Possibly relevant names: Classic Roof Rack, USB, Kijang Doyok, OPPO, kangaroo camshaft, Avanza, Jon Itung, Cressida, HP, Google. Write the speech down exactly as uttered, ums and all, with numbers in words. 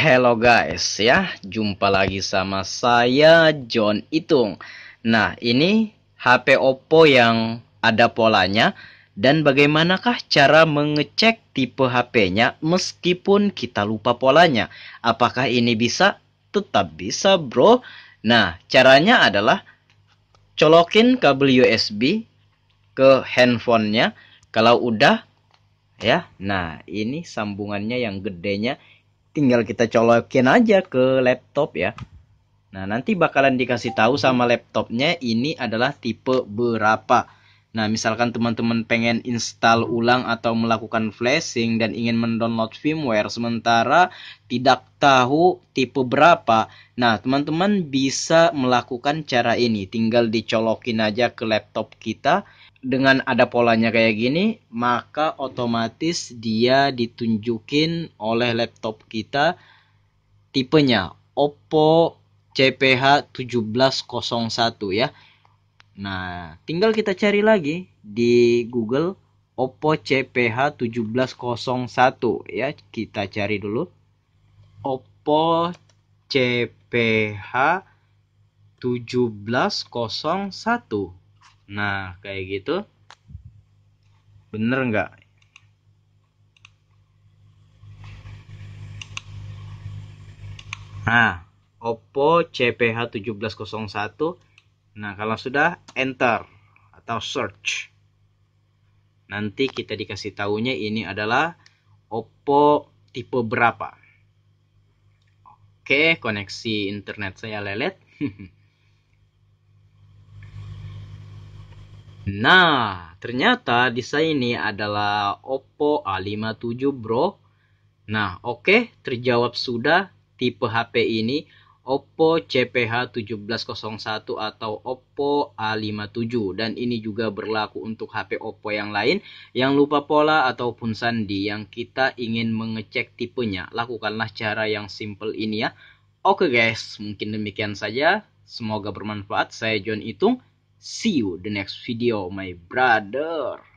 Hello guys, ya, jumpa lagi sama saya Jon Itung. Nah, ini H P Oppo yang ada polanya dan bagaimanakah cara mengecek tipe H P-nya meskipun kita lupa polanya? Apakah ini bisa? Tetap bisa, bro. Nah, caranya adalah colokin kabel U S B ke handphonenya. Kalau udah, ya, nah ini sambungannya yang gedenya. Tinggal kita colokin aja ke laptop ya. Nah, nanti bakalan dikasih tahu sama laptopnya ini adalah tipe berapa. Nah, misalkan teman-teman pengen install ulang atau melakukan flashing dan ingin mendownload firmware sementara tidak tahu tipe berapa. Nah, teman-teman bisa melakukan cara ini. Tinggal dicolokin aja ke laptop kita. Dengan ada polanya kayak gini, maka otomatis dia ditunjukin oleh laptop kita tipenya OPPO C P H tujuh belas nol satu ya. Nah, tinggal kita cari lagi di Google OPPO C P H tujuh belas nol satu ya. Kita cari dulu OPPO C P H tujuh belas nol satu. Nah, kayak gitu. Bener nggak? Nah, OPPO C P H tujuh belas nol satu. Nah, kalau sudah enter atau search. Nanti kita dikasih tahunya ini adalah OPPO tipe berapa. Oke, koneksi internet saya lelet. Nah, ternyata desain ini adalah OPPO A lima tujuh, bro. Nah, oke, okay, terjawab sudah tipe H P ini OPPO C P H tujuh belas nol satu atau OPPO A lima tujuh, dan ini juga berlaku untuk H P OPPO yang lain yang lupa pola ataupun sandi yang kita ingin mengecek tipenya. Lakukanlah cara yang simple ini ya. Oke, okay, guys, mungkin demikian saja. Semoga bermanfaat. Saya Jon Itung. See you the next video, my brother.